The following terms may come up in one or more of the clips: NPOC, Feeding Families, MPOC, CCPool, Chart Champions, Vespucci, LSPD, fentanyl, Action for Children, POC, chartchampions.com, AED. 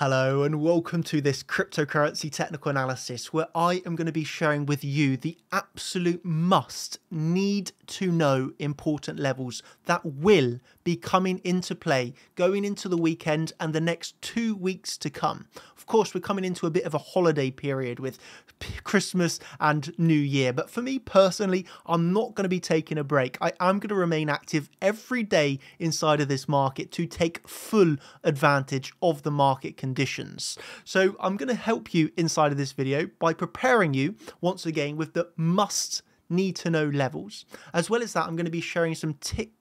Hello and welcome to this cryptocurrency technical analysis where I am going to be sharing with you the absolute must, need to know important levels that will be coming into play going into the weekend and the next 2 weeks to come. Of course, we're coming into a bit of a holiday period with Christmas and New Year, but for me personally, I'm not going to be taking a break. I am going to remain active every day inside of this market to take full advantage of the market conditions. So I'm going to help you inside of this video by preparing you once again with the must need to know levels. As well as that, I'm going to be sharing some tips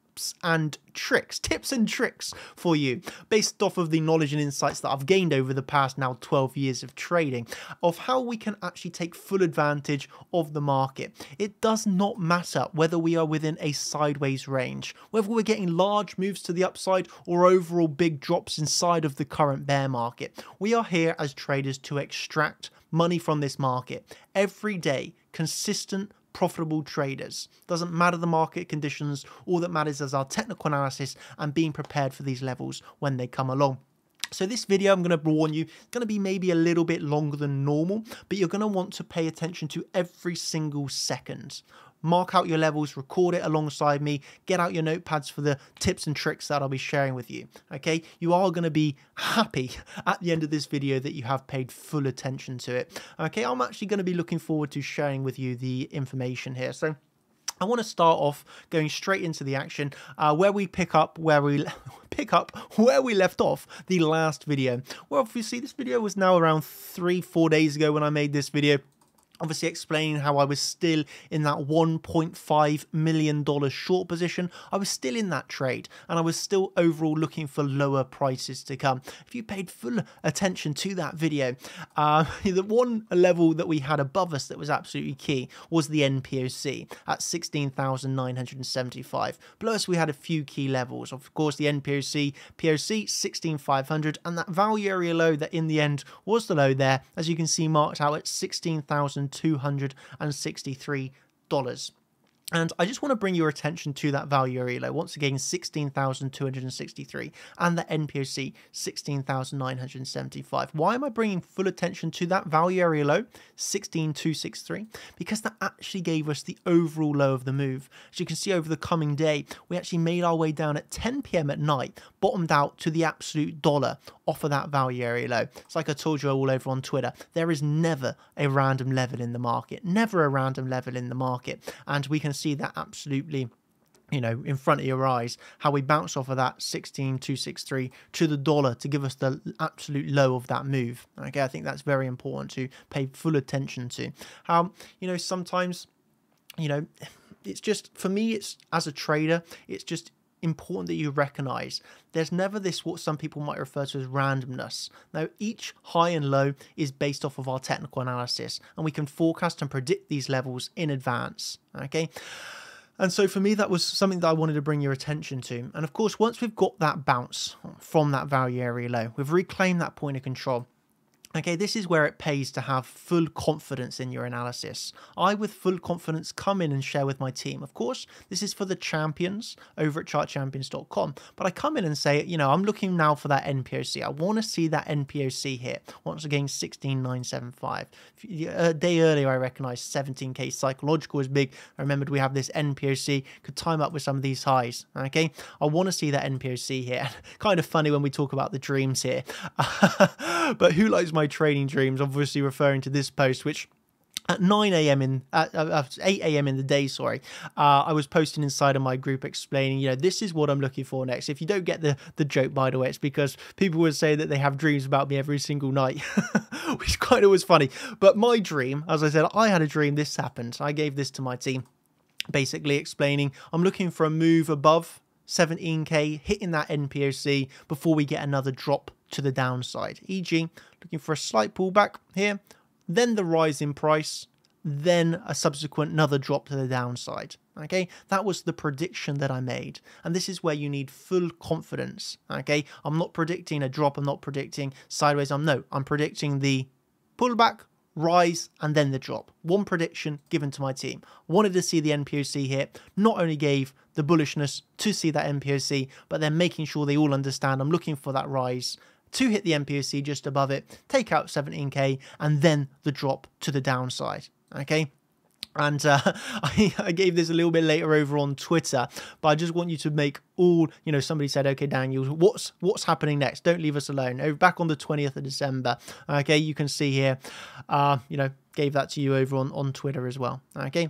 and tricks for you based off of the knowledge and insights that I've gained over the past now 12 years of trading of how we can actually take full advantage of the market. It does not matter whether we are within a sideways range, whether we're getting large moves to the upside or overall big drops inside of the current bear market. We are here as traders to extract money from this market every day, consistent, profitable traders. Doesn't matter the market conditions, all that matters is our technical analysis and being prepared for these levels when they come along. So this video, I'm going to warn you, it's going to be maybe a little bit longer than normal, but you're going to want to pay attention to every single second. Mark out your levels, record it alongside me, get out your notepads for the tips and tricks that I'll be sharing with you, okay? You are going to be happy at the end of this video that you have paid full attention to it, okay? I'm actually going to be looking forward to sharing with you the information here. So I want to start off going straight into the action where we pick up where we left off the last video. Well, obviously, this video was now around 3-4 days ago when I made this video. Obviously explaining how I was still in that $1.5 million short position. I was still in that trade and I was still overall looking for lower prices to come. If you paid full attention to that video, the one level that we had above us that was absolutely key was the NPOC at 16,975. Below us we had a few key levels. Of course the NPOC, POC 16,500, and that value area low that in the end was the low there, as you can see marked out at $16,263. And I just want to bring your attention to that value area low, once again, 16,263, and the NPOC, 16,975. Why am I bringing full attention to that value area low, 16,263? Because that actually gave us the overall low of the move. As you can see over the coming day, we actually made our way down at 10 p.m. at night, bottomed out to the absolute dollar off of that value area low. It's like I told you all over on Twitter, there is never a random level in the market, never a random level in the market. And we can see that absolutely, you know, in front of your eyes, how we bounce off of that 16,263 to the dollar to give us the absolute low of that move. Okay, I think that's very important to pay full attention to. How, you know, sometimes, you know, it's just, for me, it's as a trader, it's just important that you recognize there's never this what some people might refer to as randomness. Now each high and low is based off of our technical analysis and we can forecast and predict these levels in advance, okay? And so for me, that was something that I wanted to bring your attention to. And of course, once we've got that bounce from that value area low, we've reclaimed that point of control. Okay, this is where it pays to have full confidence in your analysis. I, with full confidence, come in and share with my team. Of course, this is for the champions over at chartchampions.com. But I come in and say, you know, I'm looking now for that NPOC. I want to see that NPOC here. Once again, 16,975. A day earlier, I recognized 17K psychological is big. I remembered we have this NPOC. Could time up with some of these highs. Okay, I want to see that NPOC here. Kind of funny when we talk about the dreams here. But who likes my trading dreams? Obviously referring to this post, which at 8 a.m. in the day, sorry, I was posting inside of my group explaining, you know, this is what I'm looking for next. If you don't get the joke, by the way, it's because people would say that they have dreams about me every single night, which kind of was funny. But my dream, as I said, I had a dream, this happened. I gave this to my team, basically explaining I'm looking for a move above 17K, hitting that NPOC before we get another drop to the downside, e.g. looking for a slight pullback here, then the rise in price, then a subsequent another drop to the downside. Okay, that was the prediction that I made, and this is where you need full confidence. Okay, I'm not predicting a drop, I'm not predicting sideways, I'm predicting the pullback, rise, and then the drop. One prediction given to my team. Wanted to see the NPOC here. Not only gave the bullishness to see that NPOC, but then making sure they all understand I'm looking for that rise to hit the MPOC just above it, take out 17k, and then the drop to the downside, okay? And I gave this a little bit later over on Twitter, but I just want you to make all, you know, somebody said, okay, Daniel, what's happening next? Don't leave us alone. Over back on the 20th of December, okay, you can see here, you know, gave that to you over on Twitter as well, okay?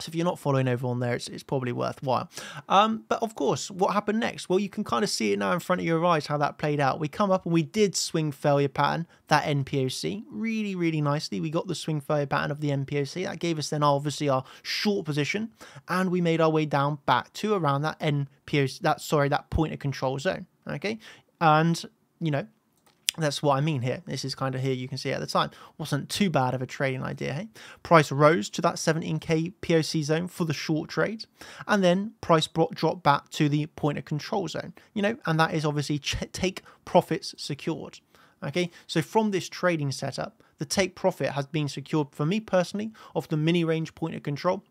So if you're not following over on there, it's probably worthwhile. But of course, what happened next? Well, you can kind of see it now in front of your eyes, how that played out. We come up and we did swing failure pattern, that NPOC, really, really nicely. We got the swing failure pattern of the NPOC. That gave us then obviously our short position, and we made our way down back to around that NPOC, that point of control zone, okay? And, you know, that's what I mean here. This is kind of here, you can see at the time. Wasn't too bad of a trading idea, hey? Price rose to that 17k POC zone for the short trade. And then price dropped back to the point of control zone, you know, and that is obviously take profits secured, okay? So from this trading setup, the take profit has been secured for me personally off the mini range point of control.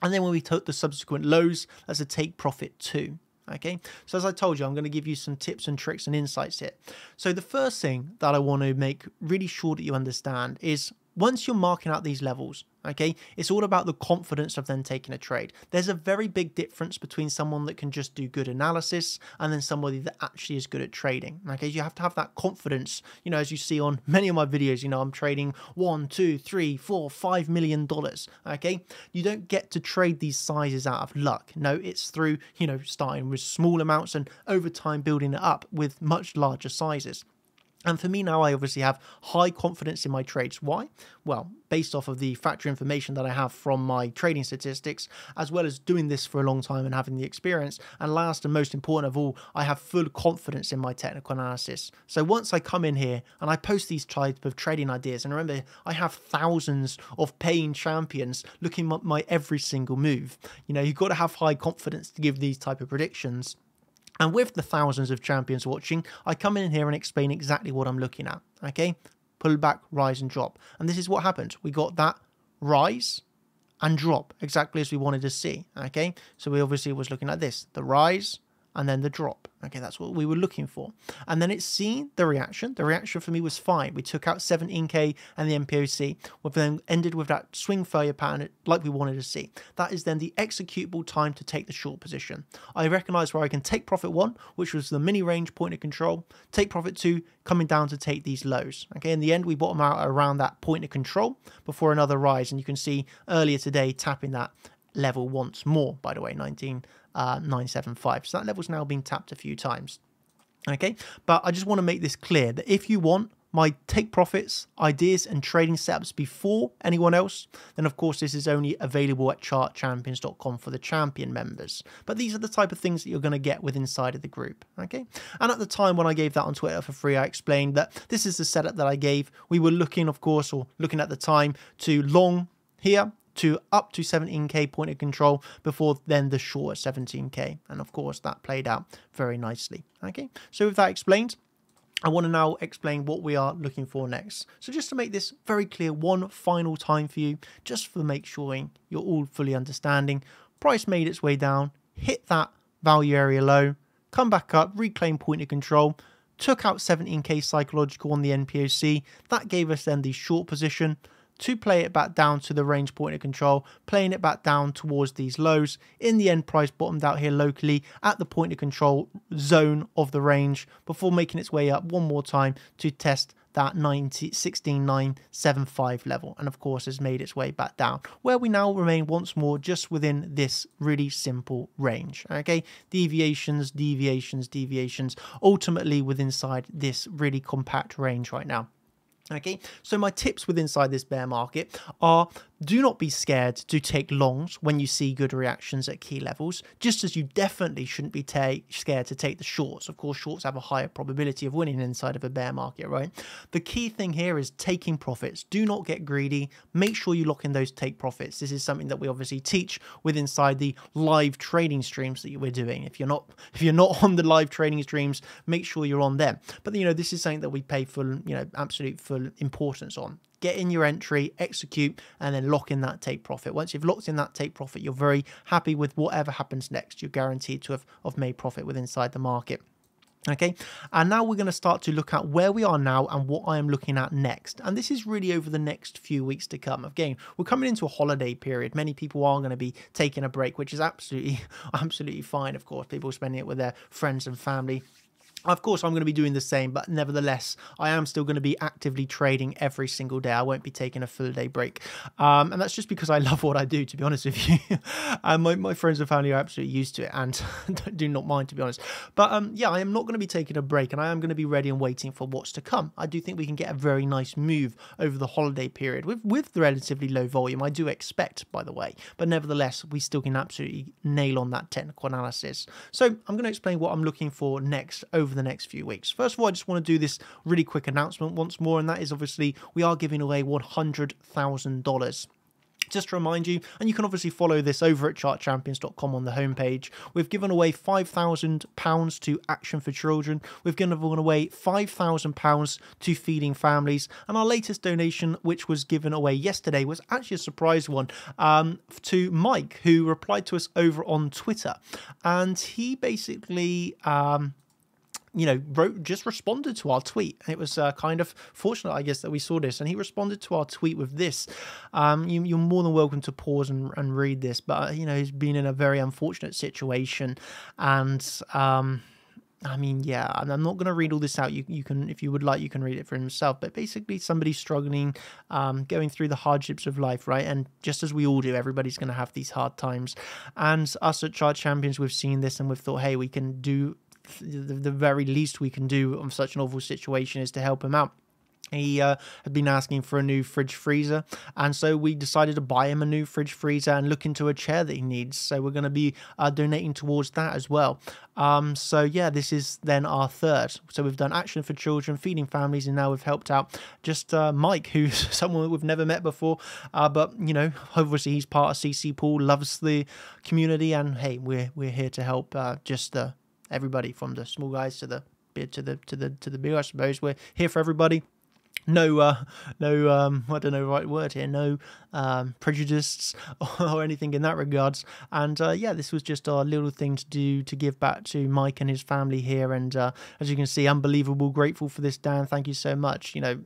And then when we took the subsequent lows, that's a take profit too. Okay, so as I told you, I'm going to give you some tips and tricks and insights here. So the first thing that I want to make really sure that you understand is once you're marking out these levels, okay, it's all about the confidence of then taking a trade. There's a very big difference between someone that can just do good analysis and then somebody that actually is good at trading. Okay, you have to have that confidence, you know, as you see on many of my videos, you know, I'm trading $1, $2, $3, $4, $5 million. Okay, you don't get to trade these sizes out of luck. No, it's through, you know, starting with small amounts and over time building it up with much larger sizes. And for me now, I obviously have high confidence in my trades. Why? Well, based off of the factor information that I have from my trading statistics, as well as doing this for a long time and having the experience. And last and most important of all, I have full confidence in my technical analysis. So once I come in here and I post these type of trading ideas, and remember, I have thousands of paying champions looking at my every single move. You know, you've got to have high confidence to give these type of predictions. And with the thousands of champions watching, I come in here and explain exactly what I'm looking at, okay? Pull back, rise, and drop. And this is what happened. We got that rise and drop, exactly as we wanted to see, okay? So we obviously was looking at this, the rise and then the drop. Okay, that's what we were looking for. And then it's seen the reaction. The reaction for me was fine. We took out 17K and the MPOC. We've then ended with that swing failure pattern like we wanted to see. That is then the executable time to take the short position. I recognize where I can take profit one, which was the mini range point of control, take profit two, coming down to take these lows. Okay, in the end, we bottom out around that point of control before another rise. And you can see earlier today, tapping that level once more, by the way, 19,975. So that level's now been tapped a few times. Okay, but I just want to make this clear that if you want my take profits, ideas, and trading setups before anyone else, then of course this is only available at chartchampions.com for the champion members. But these are the type of things that you're going to get with inside of the group, okay? And at the time when I gave that on Twitter for free, I explained that this is the setup that I gave. We were looking, of course, or looking at the time to long here, to up to 17k point of control before then the short 17k, and of course that played out very nicely. Okay, so with that explained, I want to now explain what we are looking for next. So just to make this very clear one final time for you, just for make sure you're all fully understanding, price made its way down, hit that value area low, come back up, reclaim point of control, took out 17k psychological on the NPOC. That gave us then the short position to play it back down to the range point of control, playing it back down towards these lows. In the end, price bottomed out here locally at the point of control zone of the range before making its way up one more time to test that 16,975 level, and of course has made its way back down, where we now remain once more just within this really simple range. Okay, deviations, deviations, deviations, ultimately within inside this really compact range right now. Okay, so my tips with inside this bear market are, do not be scared to take longs when you see good reactions at key levels, just as you definitely shouldn't be scared to take the shorts. Of course, shorts have a higher probability of winning inside of a bear market, right? The key thing here is taking profits. Do not get greedy. Make sure you lock in those take profits. This is something that we obviously teach with inside the live trading streams that we're doing. If you're not on the live trading streams, make sure you're on them. But you know, this is something that we pay full, you know, absolute full importance on. Get in your entry, execute, and then lock in that take profit. Once you've locked in that take profit, you're very happy with whatever happens next. You're guaranteed to have made profit with inside the market. Okay, and now we're going to start to look at where we are now and what I am looking at next. And this is really over the next few weeks to come. Again, we're coming into a holiday period. Many people are going to be taking a break, which is absolutely fine. Of course, people spending it with their friends and family. Of course, I'm going to be doing the same, but nevertheless, I am still going to be actively trading every single day. I won't be taking a full day break. And that's just because I love what I do, to be honest with you. And my friends and family are absolutely used to it and do not mind, to be honest. But yeah, I am not going to be taking a break, and I am going to be ready and waiting for what's to come. I do think we can get a very nice move over the holiday period with the relatively low volume, I do expect, by the way. But nevertheless, we still can absolutely nail on that technical analysis. So I'm going to explain what I'm looking for next over the next few weeks. First of all, I just want to do this really quick announcement once more, and that is obviously we are giving away $100,000. Just to remind you, and you can obviously follow this over at chartchampions.com on the homepage. We've given away £5,000 to Action for Children. We've given away £5,000 to Feeding Families. And our latest donation, which was given away yesterday, was actually a surprise one to Mike, who replied to us over on Twitter. And he basically... you know, just responded to our tweet. It was kind of fortunate, I guess, that we saw this, and he responded to our tweet with this. You're more than welcome to pause and read this, but you know, he's been in a very unfortunate situation, and I mean, yeah, I'm not going to read all this out. You can, if you would like, you can read it for himself. But basically, somebody's struggling, going through the hardships of life, right? And just as we all do, everybody's going to have these hard times. And us at Chart Champions, we've seen this, and we've thought, hey, we can do. The very least we can do on such an awful situation is to help him out. He had been asking for a new fridge freezer, and so we decided to buy him a new fridge freezer and look into a chair that he needs. So we're going to be donating towards that as well. So yeah, this is then our third. So we've done Action for Children, Feeding Families, and now we've helped out just Mike, who's someone we've never met before. But you know, obviously he's part of CCPool, loves the community, and hey, we're here to help just the. Everybody, from the small guys to the big, I suppose. We're here for everybody. No, I don't know the right word here. No prejudices or anything in that regards. And yeah, this was just our little thing to do to give back to Mike and his family here. And as you can see, unbelievable grateful for this, Dan. Thank you so much. You know.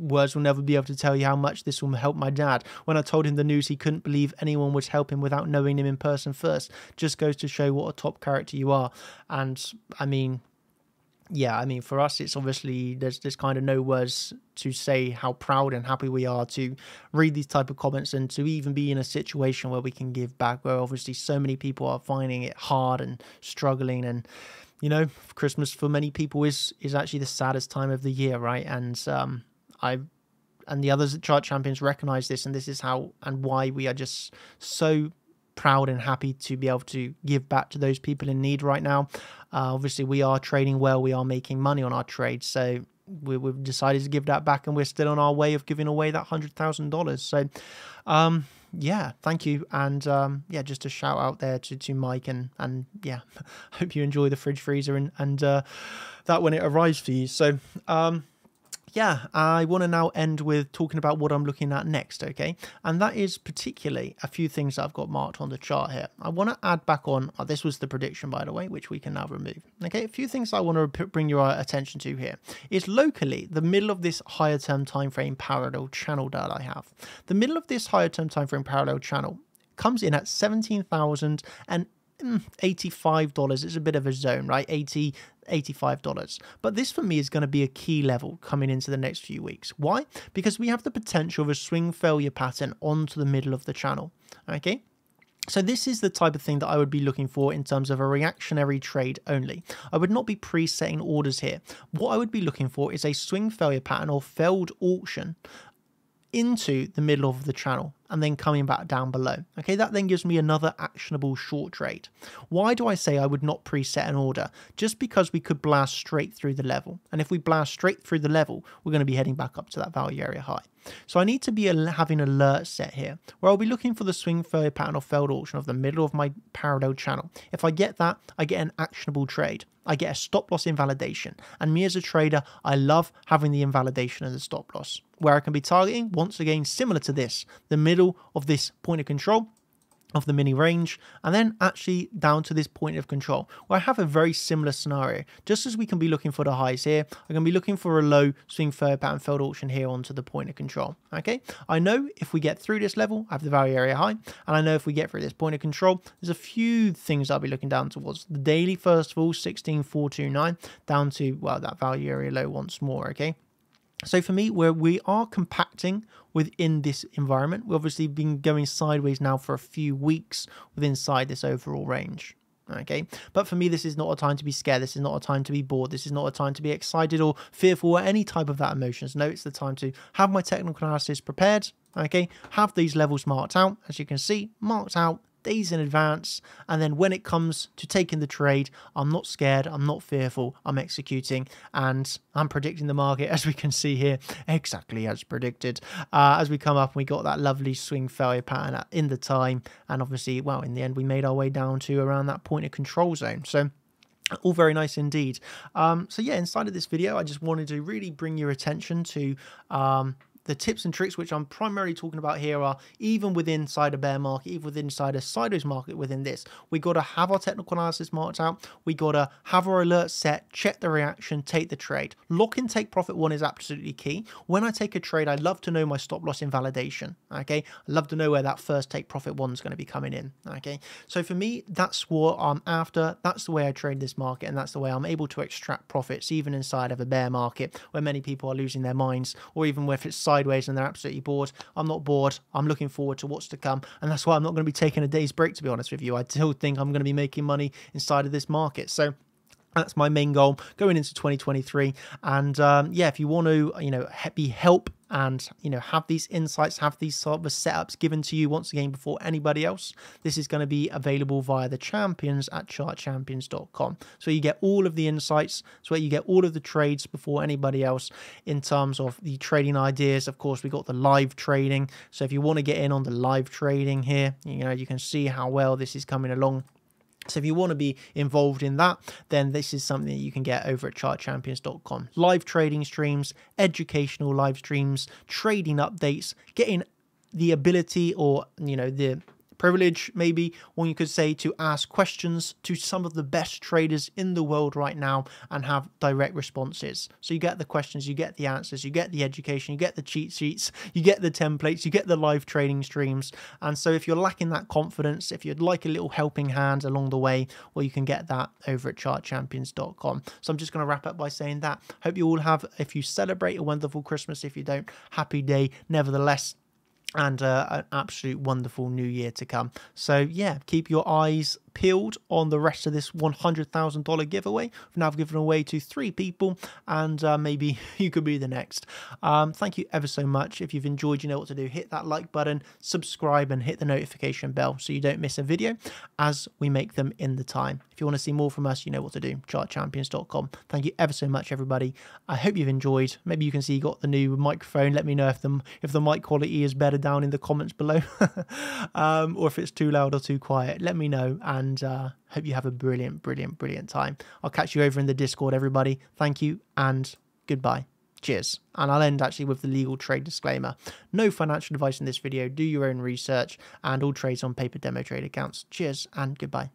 Words will never be able to tell you how much this will help my dad. When I told him the news, he couldn't believe anyone would help him without knowing him in person first. Just goes to show what a top character you are. And I mean, yeah, I mean, for us, it's obviously, there's kind of no words to say how proud and happy we are to read these type of comments, and to even be in a situation where we can give back, where obviously so many people are finding it hard and struggling. And you know, Christmas for many people is actually the saddest time of the year, right? And and the others at Chart Champions recognize this, and this is how and why we are just so proud and happy to be able to give back to those people in need right now. Obviously, we are trading well. We are making money on our trades, so we've decided to give that back, and we're still on our way of giving away that $100,000. So, yeah, thank you. And yeah, just a shout out there to Mike, and yeah, hope you enjoy the fridge freezer and that when it arrives for you. So, yeah, I want to now end with talking about what I'm looking at next, okay? And that is particularly a few things that I've got marked on the chart here. I want to add back on, oh, this was the prediction, by the way, which we can now remove. Okay, a few things I want to bring your attention to here is locally the middle of this higher term time frame parallel channel that I have. The middle of this higher term time frame parallel channel comes in at $17,085. It's a bit of a zone, right? $85. But this for me is going to be a key level coming into the next few weeks. Why? Because we have the potential of a swing failure pattern onto the middle of the channel. Okay. So this is the type of thing that I would be looking for in terms of a reactionary trade only. I would not be pre-setting orders here. What I would be looking for is a swing failure pattern or failed auction into the middle of the channel and then coming back down below. Okay, that then gives me another actionable short trade. Why do I say I would not preset an order? Just because we could blast straight through the level. And if we blast straight through the level, we're going to be heading back up to that value area high. So I need to be having an alert set here where I'll be looking for the swing failure pattern or failed auction of the middle of my parallel channel. If I get that, I get an actionable trade. I get a stop loss invalidation. And me as a trader, I love having the invalidation and the stop loss, where I can be targeting, once again, similar to this, the middle of this point of control, of the mini range, and then actually down to this point of control, where I have a very similar scenario. Just as we can be looking for the highs here, I'm going to be looking for a low swing third pattern failed auction here onto the point of control. Okay, I know if we get through this level, I have the value area high, and I know if we get through this point of control, there's a few things I'll be looking down towards. The daily, first of all, 16,429, down to, well, that value area low once more, okay? So for me, where we are compacting within this environment, we've obviously been going sideways now for a few weeks within this overall range. Okay, but for me, this is not a time to be scared. This is not a time to be bored. This is not a time to be excited or fearful or any type of that emotions. No, it's the time to have my technical analysis prepared. Okay, have these levels marked out, as you can see, marked out days in advance, and then when it comes to taking the trade, I'm not scared, I'm not fearful, I'm executing, and I'm predicting the market, as we can see here, exactly as predicted, as we come up and we got that lovely swing failure pattern in the time, and obviously, well, in the end we made our way down to around that point of control zone. So all very nice indeed. So yeah, inside of this video I just wanted to really bring your attention to the tips and tricks which I'm primarily talking about here are even within inside a bear market, even within inside a sideways market within this. We got to have our technical analysis marked out. We got to have our alert set, check the reaction, take the trade. Lock and take profit one is absolutely key. When I take a trade, I love to know my stop loss invalidation, okay? I love to know where that first take profit one is going to be coming in, okay? So for me, that's what I'm after. That's the way I trade this market, and that's the way I'm able to extract profits even inside of a bear market where many people are losing their minds, or even if it's sideways and they're absolutely bored. I'm not bored. I'm looking forward to what's to come, and that's why I'm not going to be taking a day's break, to be honest with you. I still think I'm going to be making money inside of this market. So that's my main goal going into 2023. And yeah, if you want to, you know, be help and, you know, have these insights, have these sort of setups given to you once again before anybody else, this is going to be available via the champions at chartchampions.com. So you get all of the insights, so you get all of the trades before anybody else in terms of the trading ideas. Of course, we got the live trading. So if you want to get in on the live trading here, you know, you can see how well this is coming along. So if you want to be involved in that, then this is something that you can get over at chartchampions.com. Live trading streams, educational live streams, trading updates, getting the ability or, you know, the privilege, maybe one you could say, to ask questions to some of the best traders in the world right now and have direct responses. So you get the questions, you get the answers, you get the education, you get the cheat sheets, you get the templates, you get the live trading streams. And so if you're lacking that confidence, if you'd like a little helping hand along the way, well, you can get that over at chartchampions.com. So I'm just going to wrap up by saying that. Hope you all have, if you celebrate, a wonderful Christmas. If you don't, happy day nevertheless. And an absolute wonderful new year to come. So yeah, keep your eyes peeled on the rest of this $100,000 giveaway. We've now given away to 3 people, and maybe you could be the next. Thank you ever so much. If you've enjoyed, you know what to do. Hit that like button, subscribe, and hit the notification bell so you don't miss a video as we make them in the time. If you want to see more from us, you know what to do, chartchampions.com. Thank you ever so much, everybody. I hope you've enjoyed. Maybe you can see you got the new microphone. Let me know if the mic quality is better down in the comments below, or if it's too loud or too quiet. Let me know, and hope you have a brilliant time. I'll catch you over in the Discord, everybody. Thank you and goodbye. Cheers. And I'll end actually with the legal trade disclaimer. No financial advice in this video. Do your own research, and all trades on paper demo trade accounts. Cheers and goodbye.